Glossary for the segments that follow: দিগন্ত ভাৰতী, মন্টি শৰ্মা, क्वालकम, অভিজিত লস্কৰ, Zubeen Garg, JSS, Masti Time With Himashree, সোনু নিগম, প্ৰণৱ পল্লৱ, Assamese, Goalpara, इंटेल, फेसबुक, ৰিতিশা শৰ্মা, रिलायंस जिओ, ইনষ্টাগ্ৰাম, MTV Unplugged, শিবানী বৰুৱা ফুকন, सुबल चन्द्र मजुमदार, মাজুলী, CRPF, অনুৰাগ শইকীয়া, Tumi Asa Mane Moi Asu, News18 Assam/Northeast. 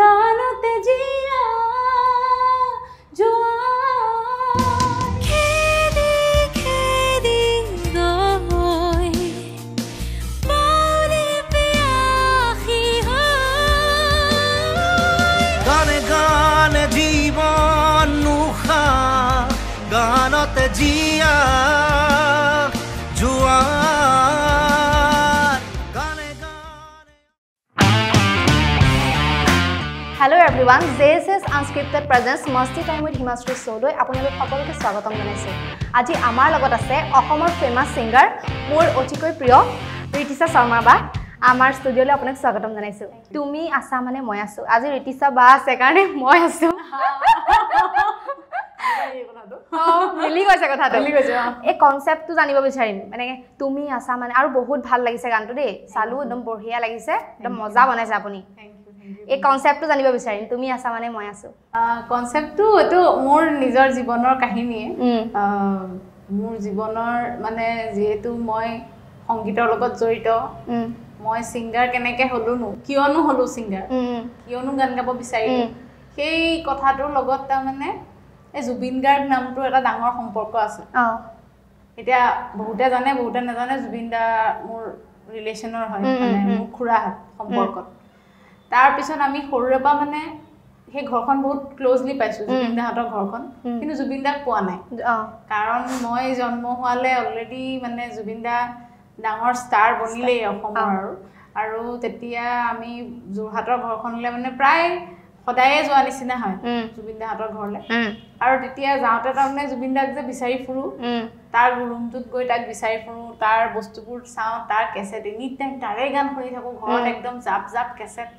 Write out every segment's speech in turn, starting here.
গানতে Zia গানতে Zia Hello everyone, JSS Unscripted presents Masti Time with Himashree Solo. আপোনালোক সকলোকে স্বাগতম জনাইছো। আজি আমাৰ লগত আছে অসমৰ famous singer মোৰ অতিকৈ প্ৰিয় ৰিতিশা শৰ্মা বা আমাৰ স্টুডিওলৈ আপোনাক স্বাগতম জনাইছো। তুমি আছা মানে মই আছো। আজি ৰিতিশা বা আছে কাৰণে মই আছো। মিলি গৈছে কথাটো মিলি গৈছে এই কনসেপ্টটো জানিব বিচাৰিম মানে তুমি আছা মানে আৰু বহুত ভাল লাগিছে গানটো দে চালু একদম বঢ়িয়া লাগিছে একদম মজা বনাইছে আপুনি এই কনসেপ্টটো জানিব বিচাৰিম তুমি আছা মানে মই আছো কনসেপ্টটো তো মোৰ নিজৰ জীৱনৰ কাহিনী মোৰ জীৱনৰ মানে যেহেতু মই সংগীতৰ লগত জড়িত মই সিঙ্গাৰ কেনেকে হলুনো কিয়নো হলু সিঙ্গাৰ কিয়নো গান গাব বিচাৰিম সেই কথাটো লগত তা মানে Zubeen Garg নামটো এটা ডাঙৰ সম্পৰ্ক আছে এটা বহুতে জানে বহুতে নাজানে Zubeen দা মোৰ ৰিলেচনৰ হয় মানে মোৰ খুৰা সম্পৰ্ক তাৰ পিছত আমি সৰুৰবা মানে হে ঘৰখন বহুত ক্লোজলি পাইছো Zubeen দা হাতৰ ঘৰখন কিন্তু Zubeen দাক পোৱা নাই কাৰণ মই জন্ম হোৱালে অলৰেডি মানে Zubeen দা ডাঙৰ ষ্টাৰ বনিলে অসমৰ আৰু তেতিয়া আমি জোৰহাটৰ ঘৰখনলে মানে প্ৰায় Hodaye joa nisina hoy Zubeen da hator ghorle aru tetia jaote tarne Zubeen dak je bisari furu tar room tut goi tak bisari furu tar bostu pur sao tar cassette any time tare gan hoi thako ghor ekdom jap jap cassette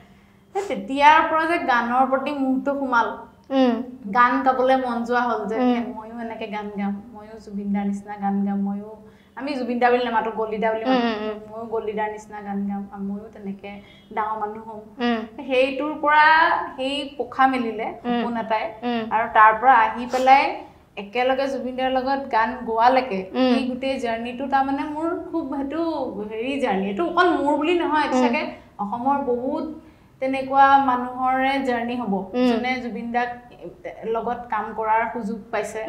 tetia project ganor proti muhto kumal gan kabole monjoa hol je moyu enake gan gam moyu Zubeen da nisina gan gam moyu ami Zubeen da bile mato golli da bile moyu golli da nisina gan gam moyu tenake দাও মানুহ হেই tour পৰা হেই পোখা মেলিলে কোনাটাই আৰু তাৰ পৰা আহি পেলাই একেলগে Zubeen দাৰ লগত গান গোৱা লাগে এই গুটে জাৰ্নিটো তা মানে মোৰ খুব হেতু হেৰি জাৰ্নি এটো অকল মোৰ বুলি নহয় থাকে অসমৰ বহুত তেনেকুৱা মানুহৰে জাৰ্নি হ'ব জনে Zubeen দাক লগত কাম কৰাৰ সুযোগ পাইছে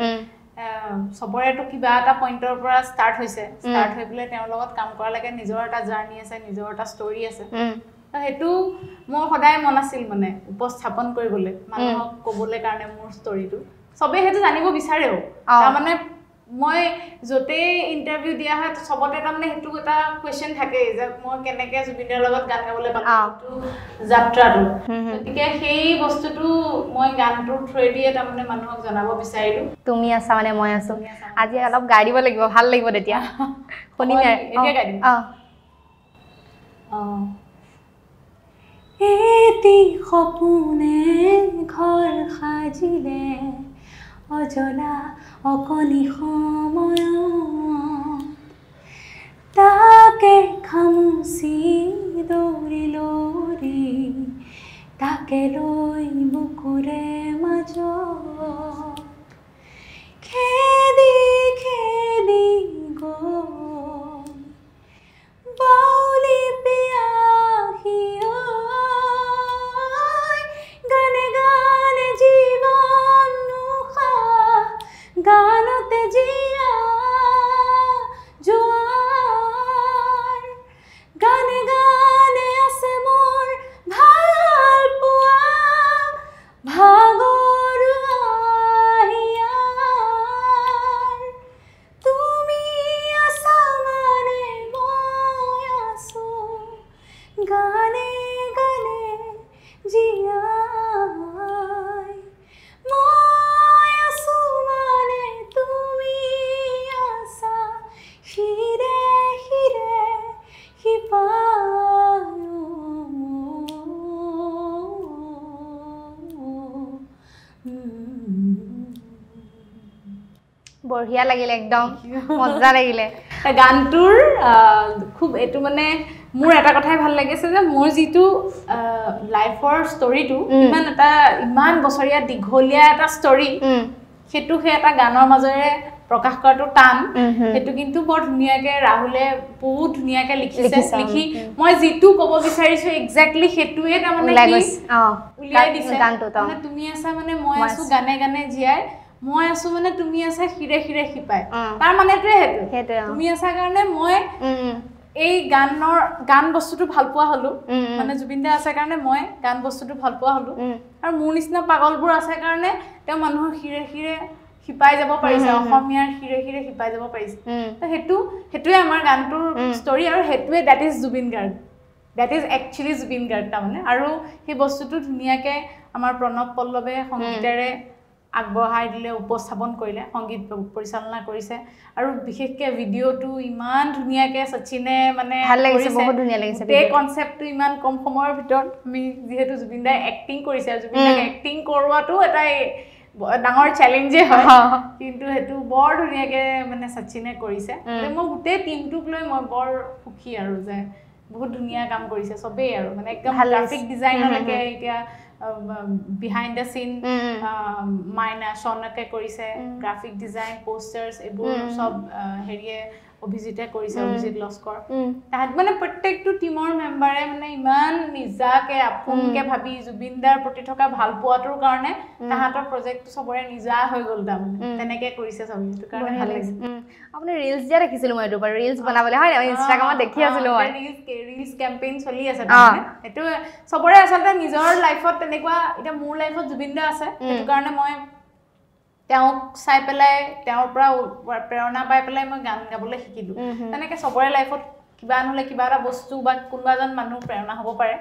সবৰেটো কিবা এটা পইন্টৰ পৰা স্টাৰ্ট হৈছে স্টাৰ্ট হৈ গলে তেওঁ লগত কাম কৰা লাগে নিজৰ এটা জাৰ্নি আছে নিজৰ এটা ষ্টৰি আছে হেতু মোৰ হদাই মন আছিল মানে উপস্থাপন কৰিবলে মানুহক কবলে কাৰণে মোৰ ষ্টৰিটো সবে হেতু জানিব বিচাৰেও তা মানে মই জতে ইন্টারভিউ দিয়া হয় সবতে তামনে হেতু এটা কোয়েশ্চন থাকে যে মই কেনেকে Zubeen দাৰ লগত গান গাবলে পাতো যাত্ৰাটো তেতিয়া সেই বস্তুটো মই গানটো থ্ৰেডিয়ে তামনে মানুহক জনাব বিচাৰিলো তুমি আছা মানে মই আছো আজি অলপ গাইব লাগিব ভাল লাগিব তেতিয়া কোনি এতিয়া গাইম এতি খপুনে ঘর খাজিলে অজলা অকলি সময় তাকে খামুসি দৌৰিলৰি তাকে লৈ বুকুৰে মাজত খেদি খেদি গৈ বাউলি গানতে জিয়া জোয়ার গানে গানে আছে মোর ভাল পোয়া ভাগর আহিয়ার তুমি আছা মানে মই আছো গানে গানে জিয়া বঢ়িয়া লাগিলে একদম মজা লাগিলে গানটোৰ খুব এটো মানে মোৰ এটা কথাই ভাল লাগিছে যে মোৰ যেটো লাইফৰ ষ্টৰিটো ইমান এটা ইমান বছৰীয়া দিঘলীয়া এটা ষ্টৰি সেটো হে এটা গানৰ মাজৰে प्रकाश কৰাটো টান হেতু কিন্তু বৰ ধুনিয়াকে ৰাহুলে বহুত ধুনিয়াকে লিখিছে লিখি মই যেটু কব বিচাৰিছো এক্স্যাক্টলি হেতুয়ে না মানে উলিয়াই দিছে মানে তুমি আছা মানে মই আছো গানে গানে জিয়াই মই আছো মানে তুমি আছা হিৰে হিৰে হিপাই তাৰ মানে তো হেতু তুমি আছা কাৰণে মই এই গানৰ গান বস্তুটো ভাল পোৱা হলো মানে জুবিনদা আছে কাৰণে মই গান বস্তুটো ভাল পোৱা হলো আৰু মোৰ নিচিনা পাগলবোৰ আছে কাৰণে তে মানুহ হিৰে হিৰে হিপাই যাব পাৰিছে অসমীয়াৰ হিৰে হিৰে হিপাই যাব পাৰিছে তো হেতু হেতুয়ে আমাৰ গানটোৰ স্টোৰি আৰু হেতুয়ে that is Zubeen Garg that is actually Zubeen Garg তা মানে আৰু এই বস্তুটো ধুনিয়াকে আমাৰ প্ৰণৱ পল্লৱে সংগীতৰে আগবঢ়াই দিলে উপস্থাপন কৰিলে সংগীত পৰিচালনা কৰিছে আৰু বিশেষকৈ ভিডিওটো ইমান ধুনিয়াকে সচিনে মানে ভাল লাগিছে বহুত ধুনিয়া লাগিছে এই কনসেপ্টটো ইমান কম সময়ৰ ভিতৰত আমি যেহেতু জুবিনদা এক্টিং কৰিছে আৰু জুবিনদাক এক্টিং কৰোৱাটো এটা ডাঙৰ চ্যালেঞ্জ হয় কিন্তু হেতু বৰ ধুনিয়াকে মানে সচিনে কৰিছে মই গোটেই টিমটোক লৈ মই বৰ সুখী আৰু যে বহুত ধুনিয়া কাম কৰিছে সবে আৰু মানে একদম গ্ৰাফিক ডিজাইনৰ লাগে এটা behind the scene মাইনা সনকে কৰিছে গ্ৰাফিক ডিজাইন পোস্টাৰস এবো সব হেৰিয়ে অভিজিতা কৰিছে অভিজিত লস্কৰ তাহাত মানে প্ৰত্যেকটো টিমৰ মেম্বাৰে মানে ইমান নিজাকে আপুনকে ভাবি জুবিনদাৰ প্ৰতি থকা ভাল পোৱাটোৰ কাৰণে তাহাতৰ প্ৰজেক্ট সবৰে নিজা হৈ গ'ল দাম তেনেকে কৰিছে সবটো কাৰণে ভাল লাগিছে আপুনি ৰিলস দিয়া ৰাখিছিল মই দুবাৰ ৰিলস বনাবলে হয় ইনষ্টাগ্ৰামত দেখি আছিল মই ৰিলস ক্যাম্পেইন চলি আছে মানে এটো সবৰে আসলে নিজৰ লাইফত তেনেকুৱা এটা মোৰ লাইফত জুবিনদা আছে এটো কাৰণে মই তেওঁ চাই পেলাই তেওঁৰ পৰা প্ৰেৰণা পাই পেলাই মই গান গাবলৈ শিকিলো তেনেকে সবৰে লাইফত কিবা নহলে কিবা এটা বস্তু বা কোনবাজন মানুহ প্ৰেৰণা হ'ব পাৰে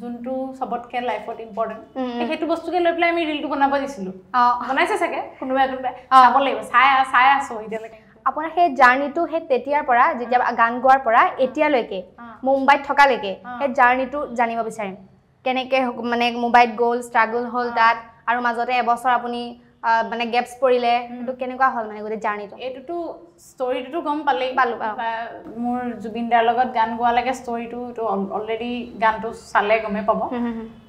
যোনটো সবতকে লাইফত ইম্পৰ্টেন্ট সেইটো বস্তুকে লৈ পেলাই আমি ৰিলটো বনাব দিছিলো বনাইছে চাগে কোনোবা কোনোবা চাব লাগিব চাই আছো এতিয়ালৈকে আপোনাৰ সেই জাৰ্নিটো হে তেতিয়াৰ পৰা যেতিয়া গান গোৱাৰ পৰা এতিয়ালৈকে মুম্বাইত থকা লৈকে সেই জাৰ্নিটো জানিব বিচাৰিম কেনেকে মানে মুম্বাইত গ'ল ষ্ট্ৰাগল হ'ল তাত আৰু মাজতে এবছৰ আপুনি মানে গ্যাপস পড়িলে তো কেনেকুৱা হল মানে গতে জানি তো এটুটু স্টোৰি টুটু গম পালে মোৰ জুবিনদাৰ লগত গান গোৱা লাগে স্টোৰি টু তো অলৰেডি গানটো সালে গমে পাব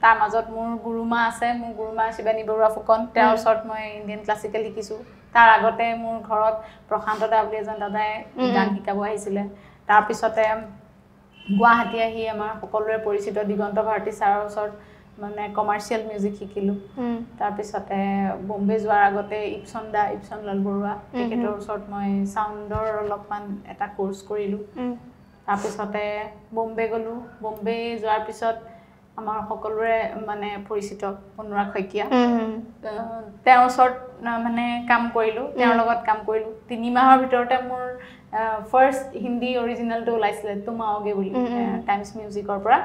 তাৰ মাজত মোৰ গুৰুমা আছে মোৰ গুৰুমা শিবানী বৰুৱা ফুকন তেওঁৰ শৰ্ট মই ইন্ডিয়ান ক্লাসিক্যাল লিখিছো তাৰ আগতে মোৰ ঘৰত প্ৰশান্ত দা বুলি এজন দাদাই গান শিকাব আহিছিলে তাৰ পিছতে গুৱাহাটী আহি আমাৰ সকলোৰে পৰিচিত দিগন্ত ভাৰতী ছাৰৰ শৰ্ট মানে কমাৰ্শিয়াল মিউজিক শিকিলো তাৰ পিছতে বম্বে যোৱাৰ আগতে ইপসন লাল বৰুৱা টিকেটৰ ওচৰত মই সাউন্ডৰ অলপমান এটা কোৰ্স কৰিলো তাৰ পিছতে বম্বে গলো বম্বে যোৱাৰ পিছত আমাৰ সকলোৰে মানে পৰিচিত অনুৰাগ শইকীয়া তেওঁৰ ওচৰত মানে কাম কৰিলো তেওঁৰ লগত কাম কৰিলো 3 মাহৰ ভিতৰতে মোৰ ফাৰ্স্ট হিন্দী অৰিজিনেলটো ওলাইছিলে তুম आओगे বুলি টাইমস মিউজিকৰ পৰা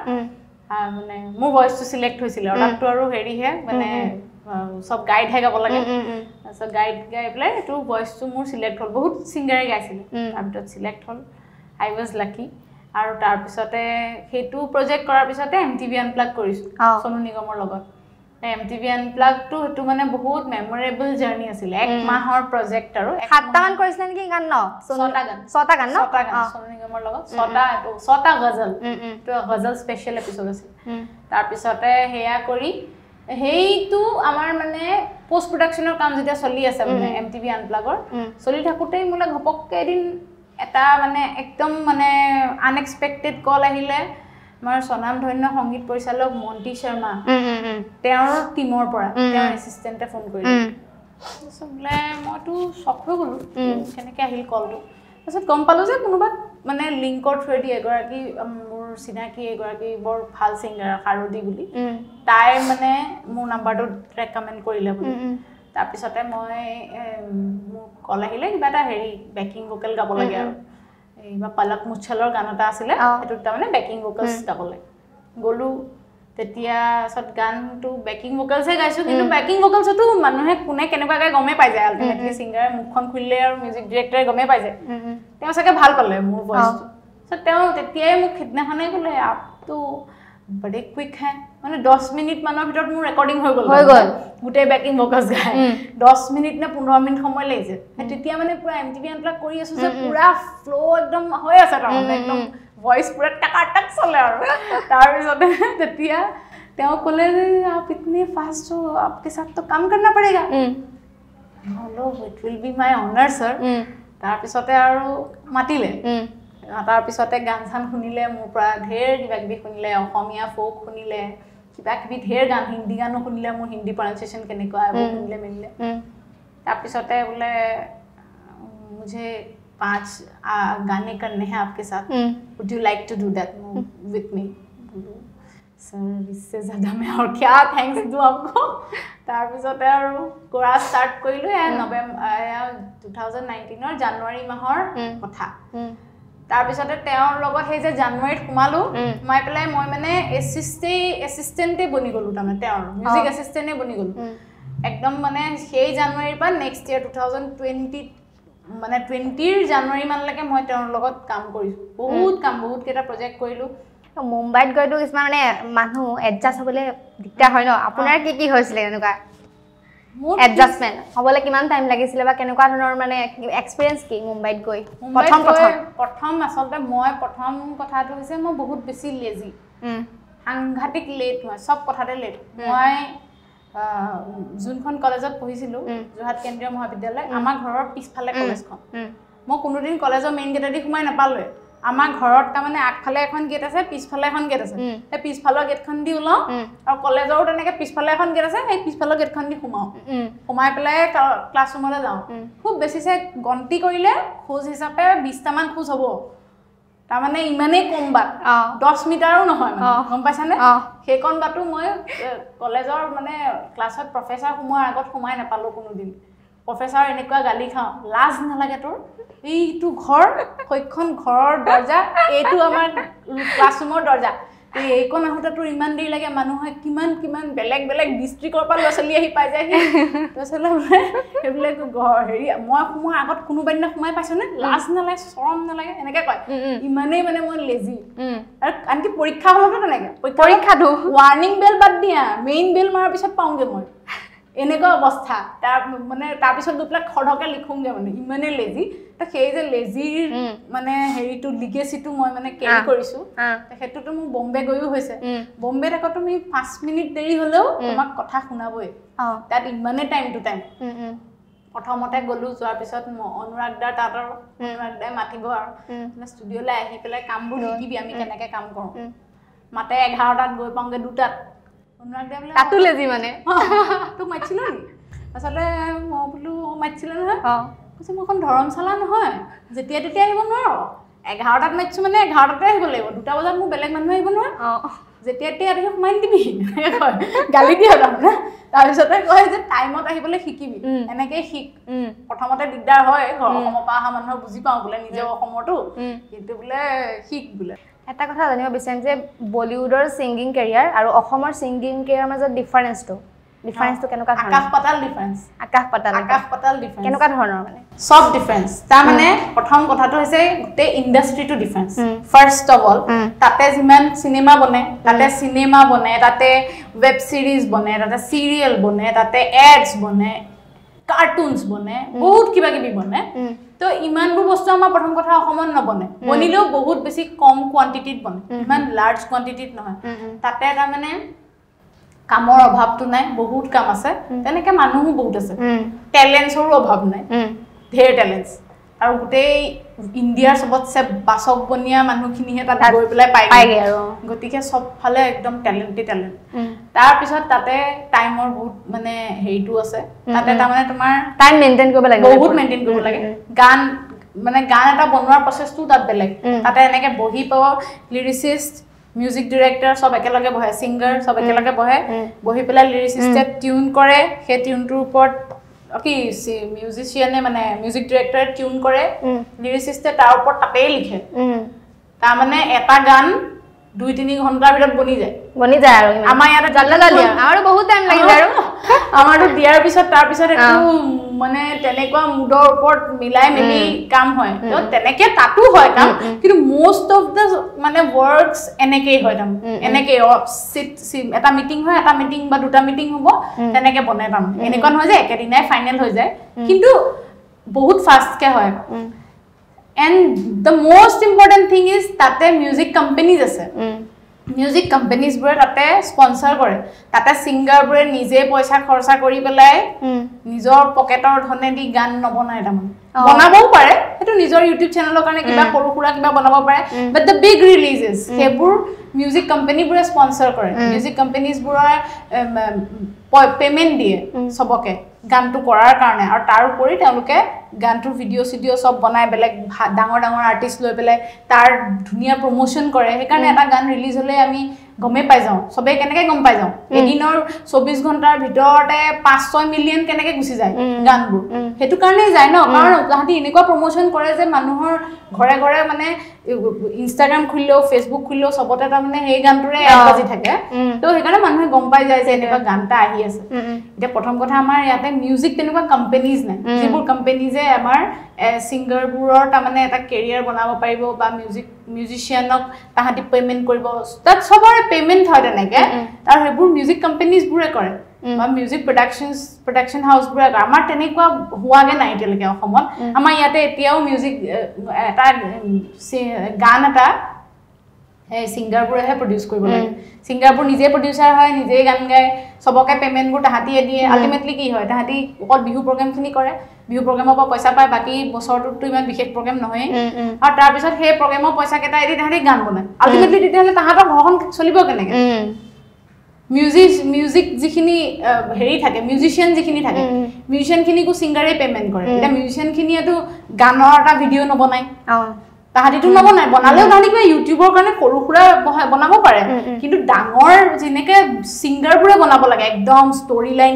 মানে মোৰ ভয়েসটো সিলেক্ট হৈছিল আৰু তাতো আৰু হেৰি হে মানে সব গাইড হে গাব লাগে সো গাইড গাই প্লাই টু ভয়েসটো মোৰ সিলেক্ট হল বহুত সিঙ্গাৰে গাইছিল তাৰপিছত সিলেক্ট হল আই ওয়াজ লাকি আৰু তাৰ পিছতে হেতু প্ৰজেক্ট কৰাৰ পিছতে এমটিভি আনপ্লাগ কৰিছো সোনু নিগমৰ লগত এমটিভি আনপ্লাগ টু হেতু মানে বহুত মেমোৰেবল জাৰ্নি আছিল এক মাহৰ প্ৰজেক্ট আৰু 7টা গান কৰিছিল নেকি গান ন 6টা গান ন 6টা গান সোনু নিগমৰ লগত 6টা গজল তো গজল স্পেশাল এপিসোড আছিল তাৰ পিছতে হেয়া কৰি হেইতু আমাৰ মানে পোষ্ট প্ৰডাকচনৰ কাম যেতিয়া চলি আছে মানে এমটিভি আনপ্লাগৰ চলি থাকুতেই মোলে ঘপককে এদিন এটা মানে একদম মানে আনএক্সপেক্টেড কল আহিলে আমাৰ সনামধন্য সংগীত পৰিচালক মন্টি শৰ্মা তেওঁৰ টিমৰ পৰা তেওঁৰ এসিস্ট্যান্টে ফোন কৰিলে সবলে মইটো শখ হৈ গলো কেনেকৈ আহিল কলটো তাৰপিছত গম পালো যে কোনোবা মানে লিংকৰ থ্ৰুদি এগৰাকী মোৰ চিনাকি এগৰাকী বৰ ভাল সিঙ্গাৰ হাৰদি বুলি তাই মানে মোৰ নাম্বাৰটো ৰেকমেন্ড কৰিলে বুলি তাৰ পিছতে মই মোক কল আহিলে কিবা এটা হেৰি বেকিং ভোকেল গাব লাগে আৰু এইবা পালক মুছলৰ গানটা আছিল এটো মানে বেকিং ভোকালস গাবলে গলু তেতিয়া সব গানটো বেকিং ভোকালস হে গাইছো কিন্তু বেকিং ভোকালস তো মানুহে কোনে কেনেবা গায় গমে পাই যায় আলটিমেটলি সিঙ্গার মুখখন খুললে আৰু মিউজিক ডাইৰেক্টৰে গমে পাই যায় তেওঁ সকে ভাল পালে মোৰ ভয়েস সো তেওঁ তেতিয়াই মোক খিদনাখনে কলে আপ তো বড়ে কুইক হে মানে 10 মিনিট মানৰ ভিতৰত মোৰ ৰেকৰ্ডিং হৈ গল গুটে বেকিং ভোকালস গায় 10 মিনিট না 15 মিনিট সময় লাগিছে তেতিয়া মানে পুৰা এমটিভি আনপ্লাগ কৰি আছো যে পুৰা ফ্লো একদম হৈ আছে তাৰ একদম ভয়েস পুৰা টাকাটাক চলে আৰু তাৰ পিছতে তেতিয়া তেওঁ ক'লে যে आप इतने फास्ट हो आपके साथ तो काम करना पड़ेगा Hello, it will be my honor, sir. Tarpisote aru matile. Tarpisote gansan hunile, mupra dher kibakbi hunile, Ohomia folk hunile, kibakbi dher gan Hindi gano hunile, mu Hindi pronunciation kene ko hunile minile. Tarpisote bole mujhe 5 gaane karne hain aapke sath. Would you like to do that with me? Sir, इससे ज़्यादा मैं और क्या thanks दूँ आपको तारपिसोते आरो कोरा start कइलो या नवंबर 2019 और जनवरी माहर कथा तारपिसोते तेर लगत हे जे जनवरीत कुमालो माय पले মই माने एसिस्टेंटे बनि गलो तामे तेर म्यूजिक एसिस्टेंटे बनि गलो एकदम माने সেই জানুৱাৰীৰ পৰা নেক্সট ইয়াৰ 2020 माने 20 জানুৱাৰী মান লাগে মই তেৰ লগত কাম কৰিছো বহুত কেটা প্ৰজেক্ট কইলো Mumbai go to Ismane Manu adjust hole dictahono. Apuna kiki hoisle adjustment. However, Kiman time like Silva can normal experience key Mumbai go. Mumbai Potom assault the more Potom Potato is a more busy lazy. Hangatic late, my soft potato late. Why Zunfon College of Puisilo, you had Kendra Mohabidella, among her peace palacosco. Mokunudin College of Main Gedi Humana Pallet. আমার ঘৰত তামানে আগফালে এখন gate আছে পিছফালে এখন gate আছে তে পিছফালৰ গেটখন দি উলা আৰু কলেজৰ তেনেকে পিছফালে এখন গেট আছে সেই পিছফালৰ গেটখন দি ঘুমাও ঘুমাই পেলাই ক্লাছৰুমলৈ যাও খুব বেছিছে গন্তি কৰিলে খোজ হিচাপে 20 টামান খোজ হ'ব তামানে ইমানে কম বাট 10 মিটাৰো নহয় মানে গম পাইছানে সেই কোন বাটু মই কলেজৰ মানে ক্লাছত প্ৰফেসৰ হুমাৰ আগত হুমাই নাপালো কোনোদিন Professor এনেকুৱা গালি খাও লাজ নালাগে তোৰ এইটো ঘৰ কইখন ঘৰৰ দৰ্জা এইটো আমাৰ ক্লাছৰুমৰ দৰ্জা এই এইখন আহুটা তোৰ ইমান দেৰি লাগে মানুহে কিমান বেলেগ বেলেগ ডিস্ট্ৰিক্টৰ পৰা লছলি আহি পাই যায় লছলা হেবলে ঘৰ হেৰি মই মই আগত কোনো বাইনা সোমাই পাইছনে লাজ নালাগে শৰম নালাগে এনেকে কয় ইমানে মানে মই লেজি আৰু আনকি পৰীক্ষা হলতো নালাগে পৰীক্ষা দো warning bell বাদ দিয়া মেইন bell মাৰ পিছত পাওঁগে মই এনেকা অবস্থা তা মানে তাৰ পিছত দুপলা খড়কে লিখুমগে মানে ইমানে লেজি তা সেই যে লেজি মানে হেৰিটো লিগেসিটো মই মানে কেৰি কৰিছো তা হেতুটো মই বম্বে গৈও হৈছে বম্বে ৰাক তুমি 5 মিনিট দেৰি হলো তোমাক কথা শুনাবই দ্যাট ইমানে টাইম টু টাইম প্ৰথমতে গলু যোৱাৰ পিছত অনুৰাগদাৰ তাতৰ অনুৰাগদাই মাতিব আৰু না স্টুডিওলৈ আহি পেলাই কামবোৰ লিখিবি আমি কেনেকে কাম কৰো মাতে 11টাত গৈ পাওঁগে 2টাত Tatu lazy money. To my children. As a blue, my children, huh? Some Doram Salan, huh? The theatre table no. Egg hard at my children, egg hard at table. Do thousand more Belaman even? The theatre of mind me. Galidia. I was at the time of a hippo hickey, and I get hick. Automata did that hoy, Homopahaman, her buzipa, and is over Homoto. It will hick. এটা কথা জানিব বিচাৰিম যে বলিউডৰ singing career আৰু অসমৰ singing career মাজত ডিফাৰেন্সটো কেনেকুৱা ধৰণৰ আকাশ পাতাল ডিফাৰেন্স কেনেকুৱা ধৰণৰ মানে সব ডিফাৰেন্স তাৰ মানে প্ৰথম কথাটো হৈছে গুটে ইন্ডাষ্ট্ৰিটো ডিফাৰেন্স ফাৰ্স্ট অফ অল তাতে যেমান চিনেমা বনে তাতে ওয়েব সিৰিজ বনে তাতে সিৰিয়েল বনে তাতে এডস বনে কাৰ্টুনস বনে বহুত কিবা কিবি বনে তো ইমানবু বস্তু আমা প্ৰথম কথা অহমন ন বনে বনিলেও বহুত বেছি কম কোয়ান্টিটিত বনে ইমান লাৰ্জ কোয়ান্টিটিত নহয় তাতে এটা মানে কামৰ অভাৱটো নাই বহুত কাম আছে তেনেকে মানুহও বহুত আছে টেলেন্টছৰ অভাৱ নাই ধেৰ টেলেন্টছ আৰু গুটে ইন্ডিয়াৰ সবতছে বাসক বনিয়া মানুহখিনিহে তাত গৈ পেলাই পাইগে আৰু গতিকে সব ফালে একদম টেলেন্ট তাৰ পিছত তাতে টাইমৰ বহুত মানে হেৰিটো আছে তাতে তাৰ মানে তোমাৰ টাইম মেইনটেইন কৰিব লাগে বহুত মেইনটেইন কৰিব লাগে গান মানে গান এটা বনোৱাৰ প্ৰচেছটো তাত বেলেগ তাতে এনেকে বহি পাও লিৰিসিস্ট মিউজিক ডাইৰেক্টৰ সব একেলগে বহে সিঙ্গাৰ সব একেলগে বহি পেলাই লিৰিসিস্টে টিউন কৰে সেই টিউনটোৰ ওপৰত Okay, see, musician and music director tune correct. Lyricist at our port a pale. Tamane, Epa gun, do it in Honda Bonita. Am I at a Jalalalia? Out of both and like that. Out of the abyss of Tarpisat, Mone, Telecom, Dorport, Milai, Mili, come home. Teneke, Tatu Hoitam. Most of the money works Eneke Hoitam. Eneke or sit at a meeting, but Uta meeting Hubo, Teneke Bonetam. Enecon Jose, getting a final Jose. Hindu, both fast Kahoe. And the most important thing is that the music companies. music companies were a sponsor. Tata singer were Nize Posa Corsa Coribele, Nizor Pocket or Honedi Gun Nobonadam. Bonabo Pare, it is your YouTube channel, but the big releases, Hebur music company were a sponsor. Music companies were payment দিয়ে সবকে গানটো কৰাৰ কাৰণে আৰু তাৰ উপৰি তেওঁলোকে গানটো ভিডিও ভিডিও সব বনাই বেলেগ ডাঙৰ ডাঙৰ আৰ্টিস্ট লৈ পেলাই তাৰ ধুনিয়া প্ৰমোশন কৰে হে কাৰণে এটা গান ৰিলিজ হলে আমি গমে পাই যাও সবে কেনেকৈ গম পাই যাও এদিনৰ 24 ঘন্টাৰ ভিতৰতে 500 মিলিয়ন কেনেকৈ গুছি যায় গানবোৰ হেতু কাৰণে যায় না কাৰণ তাহাতি এনেকুৱা প্ৰমোশন কৰে যে মানুহৰ ঘৰে ঘৰে মানে ইনষ্টাগ্ৰাম খুলিলো ফেচবুক খুলিলো সবতে মানে হেই গানটোৰে এড বাজি থাকে তো হে কাৰণে মানুহে গম পাই যায় যে এনেকুৱা গানটা আহি আছে এটা প্ৰথম কথা আমাৰ ইয়াতে মিউজিক তেনেকুৱা কোম্পানীজ নাই যিবোৰ কোম্পানীজে আমাৰ সিঙ্গাৰবোৰৰ মানে এটা কেৰিয়াৰ বনাব পাৰিব বা মিউজিক মিউজিশিয়ানক তাহাতি পেমেন্ট কৰিব তাত সবৰে পেমেন্ট হয় তেনেকে তাৰ হেবোৰ মিউজিক কোম্পানীজ বুৰে কৰে বা মিউজিক প্ৰডাকশনস প্ৰডাকশন হাউস বুৰে আমাৰ তেনেকুৱা হোৱাগে নাই তেলকে অসমত আমাৰ ইয়াতে এতিয়াও মিউজিক এটা গান এটা Hey, Singapore has produced. Singapore নিজে producer হয় নিজে গান গায় সবকে পেমেন্ট গুটা হাতিয়ে দিয়ে আলটিমেটলি কি হয় তাহাতি অকল বিহু প্ৰগ্ৰাম খিনি কৰে বিহু প্ৰগ্ৰামৰ পৰা পইচা পায় বাকি বছৰটো ইমান বিশেষ প্ৰগ্ৰাম নহয় আৰু তাৰ পিছত সেই প্ৰগ্ৰামৰ পইচা কেটা এদি তাহাতি গান বনায় আলটিমেটলি তেতিয়ালে তাহাতৰ ঘৰখন চলিব কেনেকৈ মিউজিক মিউজিক যিখিনি হেৰি থাকে মিউজিশিয়ান যিখিনি থাকে মিউজিশিয়ান খিনি কো সিঙ্গাৰে পেমেন্ট কৰে এটা মিউজিশিয়ান খিনি এটো গানৰ এটা ভিডিও নবনায় তাহাদিটো নবনাই বনালেও গানিকে ইউটিউবৰ কাৰণে কৰুখুৰা বনাব পাৰে কিন্তু ডাঙৰ জেনেকে সিঙ্গাৰ পুৰে বনাব লাগে একদম স্টোৰি লাইন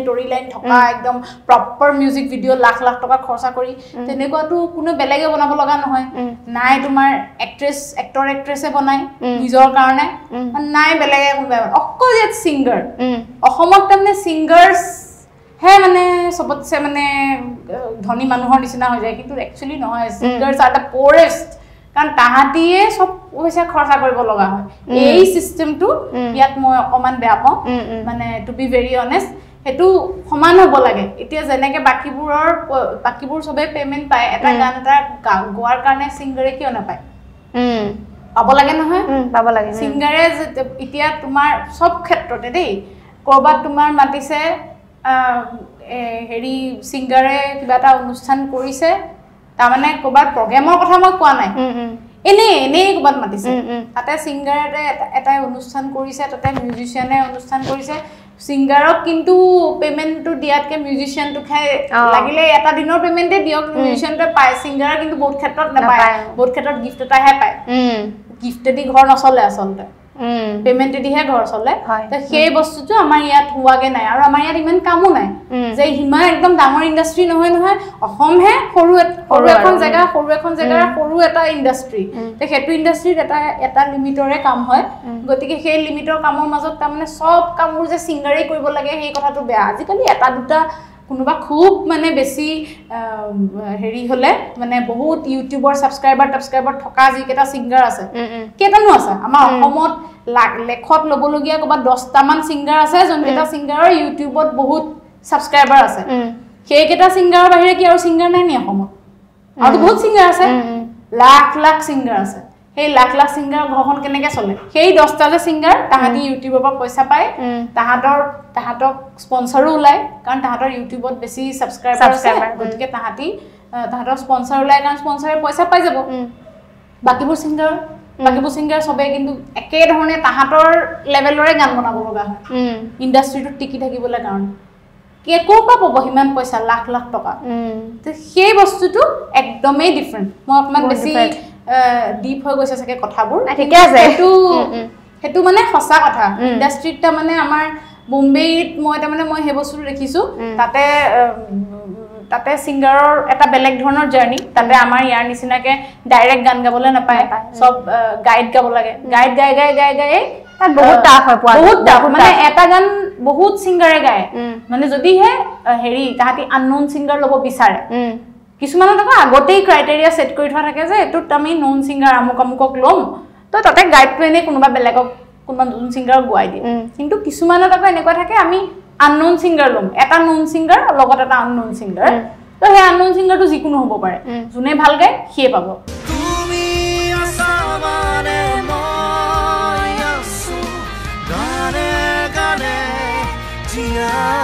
থকা একদম proper music video lakh lakh টকা খৰচা কৰি তেনেকুৱাটো কোনো বেলেগে বনাব লগা নহয় নাই তোমাৰ এক্ট্ৰেছ এক্টৰ এক্ট্ৰেছে বনাই নিজৰ কাৰণে নাই বেলেগে অকল যে সিঙ্গাৰ অসমত তেনে সিঙ্গাৰস হে মানে সবতছে মানে ধনী মানুহৰ নিচিনা হৈ যায় কিন্তু একচুয়ালি নহয় সিঙ্গাৰস আৰ দা পোৰেষ্ট কাৰণ তাহা দিয়ে সব পয়সা খৰচা কৰিব লগা হয় এই সিস্টেমটো ইয়াত মই অকমান বেয়া পাও মানে টু বি ভেরি অনেস্ট হেতু সমান হ'ব লাগে এতিয়া জেনেকে বাকিবোৰ সবে পেমেন্ট পায় এটা গান এটা গোৱাৰ কাৰণে সিঙ্গাৰে কিয় না পায় পাব লাগে নহয় পাব লাগে সিঙ্গাৰে এতিয়া তোমাৰ সব ক্ষেত্ৰতে দেই কৰবাত তোমাৰ মাটিছে হেৰি সিঙ্গাৰে কিবা এটা অনুষ্ঠান কৰিছে তামানে কোবাৰ প্ৰগ্ৰামৰ কথা মই কোৱা নাই এনে এনে কোবাৰ মাটিছে আতে সিঙ্গাৰে এটা অনুষ্ঠান কৰিছে ততে মিউজিশিয়ানে অনুষ্ঠান কৰিছে সিঙ্গাৰক কিন্তু পেমেন্টটো দিয়াতকে মিউজিশিয়ানটো খাই লাগিলে এটা দিনৰ পেমেন্টে দিওক মিউজিশিয়ানটো পাই সিঙ্গাৰে কিন্তু বহুত ক্ষেত্ৰত না পায় বহুত ক্ষেত্ৰত গিফট এটা হে পায় গিফট দি ঘৰ নচলে আসলে পেমেন্ট দিহে ঘৰ চলে তো সেই বস্তুটো আমাৰ ইয়াত হোৱাগে নাই আৰু আমাৰ ইয়াত ইমান কামো নাই যে হিমা একদম ডাঙৰ ইন্ডাস্ট্ৰি নহয় নহয় অসম হে সৰু এখন জায়গা সৰু এটা ইন্ডাস্ট্ৰি তে হেতু ইন্ডাস্ট্ৰিত এটা লিমিটৰে কাম হয় গতিকে সেই লিমিটৰ কামৰ মাজত মানে সব কামবোৰ যে সিঙ্গাৰে কৰিব লাগে সেই কথাটো বেয়া আজিকালি এটা দুটা কোনোবা খুব মানে বেছি হেৰি হলে মানে বহুত ইউটিউবৰ সাবস্ক্ৰাইবাৰ থকা জিকেটা সিঙ্গাৰ আছে কেটানো আছে আমাৰ অসমত লেখত লবলগিয়া কোবা 10টা মান সিঙ্গাৰ আছে যোনকেটা সিঙ্গাৰৰ ইউটিউবত বহুত সাবস্ক্ৰাইবাৰ আছে সেইকেটা সিঙ্গাৰৰ বাহিৰে কি আৰু সিঙ্গাৰ নাই নি অসমত আৰু বহুত সিঙ্গার আছে লাখ লাখ সিঙ্গার আছে Hey, lakh singer, Gohan can I sole. Hey, Dostala singer, Tahadi YouTube of Poisapai, Tahador, Tahatok sponsor like, can't Tahador YouTube or Bessie subscribers, good get Tahati, Tahador sponsor like and sponsor Poisapaisabo. Bakibu singer, so beg into a kid on a Tahator level or a gun. Industry to ticket a giveaway account. Ke kopa pobo himan poisa lakh toka. The he was to do a domain different. Mokman Bessie. Deep হৈ গৈছে সকে কথাবোৰ ঠিক আছে হেতু মানে হসা কথা ইন্ডাস্ট্ৰিটা মানে আমাৰ মুম্বাইত মই হে বস্তু দেখিছো তাতে সিঙ্গাৰৰ এটা বেলেগ ধৰণৰ জাৰ্নি তাতে আমাৰ ইয়াৰ নিচিনাকে ডাইৰেক্ট গান গাবলে না পায় সব গাইড গাব লাগে গাইড গায় তাত বহুত টাফ মানে এটা গান বহুত সিঙ্গারে গায় মানে যদি হেৰি তাহাতি আননোন সিঙ্গাৰ লব বিচাৰে কিছুমানৰ তক আগতেই ক্ৰাইটেৰিয়া সেট কৰি থোৱা থাকে যে এটো তুমি নন সিঙ্গার আমুক লম তো তাতে গাইড প্লেনে কোনোবা বেলেগক কোনোবা নন সিঙ্গার গুৱাই দি কিন্তু কিছুমানৰ তক এনেকুৱা থাকে আমি আননন সিঙ্গাৰ লম এটা নন সিঙ্গাৰ লগত এটা আননন সিঙ্গাৰ তো হে আননন সিঙ্গাৰটো যিকোনো হ'ব পাৰে জুনে ভাল গায় হে পাব তুমি আছা মানে মই আছো up.